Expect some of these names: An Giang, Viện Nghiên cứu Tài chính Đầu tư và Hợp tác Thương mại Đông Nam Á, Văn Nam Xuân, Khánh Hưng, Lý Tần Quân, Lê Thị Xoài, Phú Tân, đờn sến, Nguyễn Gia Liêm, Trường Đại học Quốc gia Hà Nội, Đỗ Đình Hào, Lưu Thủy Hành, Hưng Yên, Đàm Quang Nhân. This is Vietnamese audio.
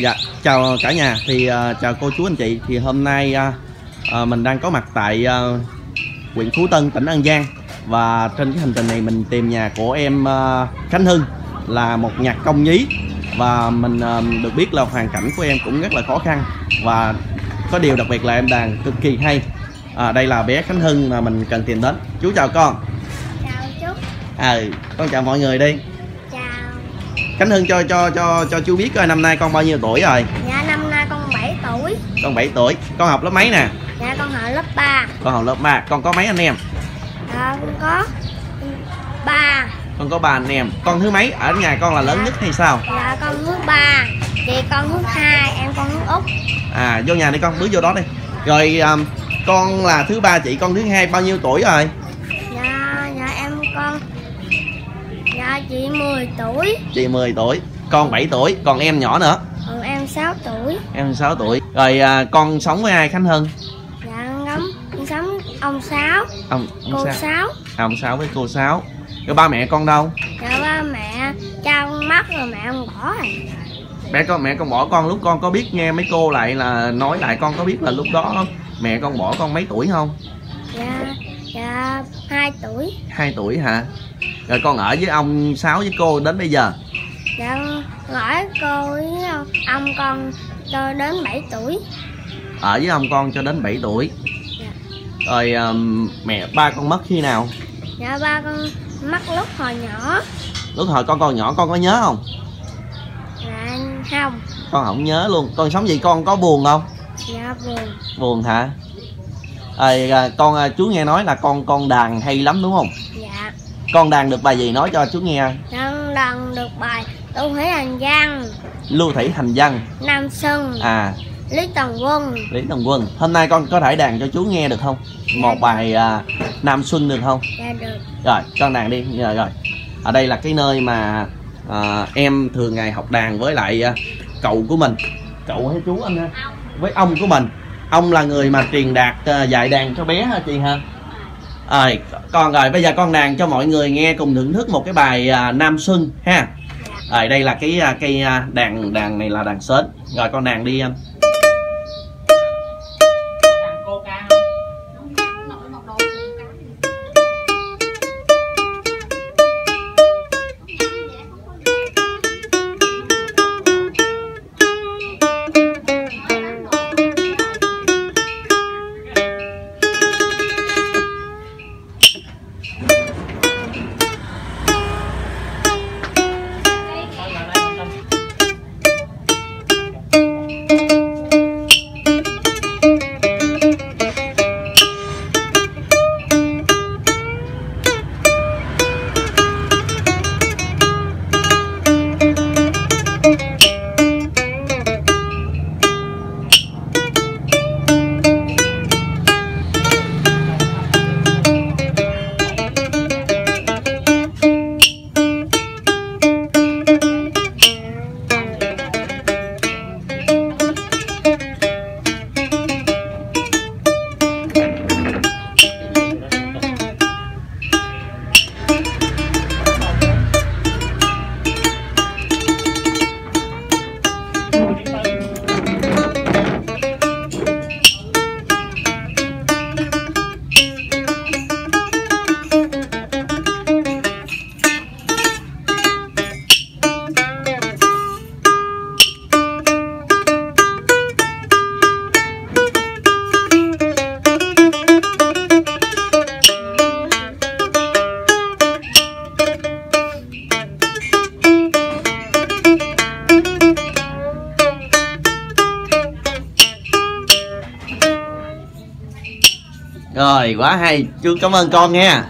Dạ, chào cả nhà, thì chào cô chú anh chị. Thì hôm nay mình đang có mặt tại huyện Phú Tân, tỉnh An Giang. Và trên cái hành trình này mình tìm nhà của em Khánh Hưng, là một nhạc công nhí. Và mình được biết là hoàn cảnh của em cũng rất là khó khăn. Và có điều đặc biệt là em đàn cực kỳ hay. Đây là bé Khánh Hưng mà mình cần tìm đến. Chú chào con. Chào chú. Con chào mọi người đi. Khánh Hưng cho chú biết coi năm nay con bao nhiêu tuổi rồi? Dạ năm nay con 7 tuổi. Con 7 tuổi. Con học lớp mấy nè? Dạ con học lớp 3. Con học lớp 3. Con có mấy anh em? Dạ con có 3. Con có 3 anh em. Con thứ mấy? Ở nhà con là lớn nhất hay sao? Dạ con thứ 3. Chị con thứ 2, em con thứ út. Vô nhà đi con, bước vô đó đi. Rồi con là thứ 3, chị con thứ 2 bao nhiêu tuổi rồi? Dạ em con chị 10 tuổi. Chị 10 tuổi, con 7 tuổi, còn em nhỏ nữa. Còn em 6 tuổi. Em 6 tuổi. Rồi con sống với ai Khánh Hưng? Dạ con sống ông Sáu. Cô Sáu. Ông Sáu với cô Sáu. Rồi ba mẹ con đâu? Dạ ba mẹ cha con mất rồi, mẹ con bỏ rồi. Mẹ con bỏ con, lúc con có biết nghe mấy cô lại là nói lại, con có biết là lúc đó mẹ con bỏ con mấy tuổi không? Dạ 2 tuổi. 2 tuổi hả? Rồi con ở với ông Sáu với cô đến bây giờ? Dạ ở cô với ông con cho đến 7 tuổi. Ở với ông con cho đến 7 tuổi. Dạ. Rồi ba con mất khi nào? Dạ ba con mất lúc hồi nhỏ. Lúc hồi con còn nhỏ con có nhớ không? Dạ không. Con không nhớ luôn. Con sống vậy con có buồn không? Dạ buồn. Buồn hả? Rồi con, chú nghe nói là con đàn hay lắm đúng không? Dạ. Con đàn được bài gì nói cho chú nghe? Con đàn được bài Lưu Thủy Hành Văn. Lưu Thủy Hành Văn. Nam Xuân. Lý Tần Quân. Lý Tần Quân. Hôm nay con có thể đàn cho chú nghe được không? Dạ. Một bài Nam Xuân được không? Dạ được. Rồi con đàn đi. Rồi. Ở đây là cái nơi mà em thường ngày học đàn với lại cậu của mình. Cậu hay chú anh ha? Với ông của mình. Ông là người mà truyền đạt dạy đàn cho bé hả chị ha? Con rồi bây giờ con đàn cho mọi người nghe cùng thưởng thức một cái bài Nam Xuân ha. Rồi đây là cái đàn này là đàn sến. Rồi con đàn đi em. Rồi quá hay, chú cảm ơn con nha.